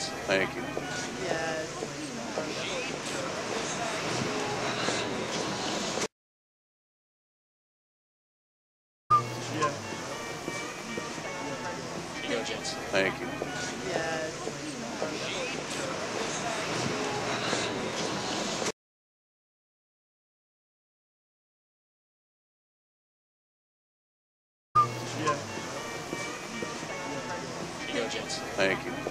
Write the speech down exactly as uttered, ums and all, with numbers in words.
minutes. Thank you. Yes. Thank you. Yes. Thank you.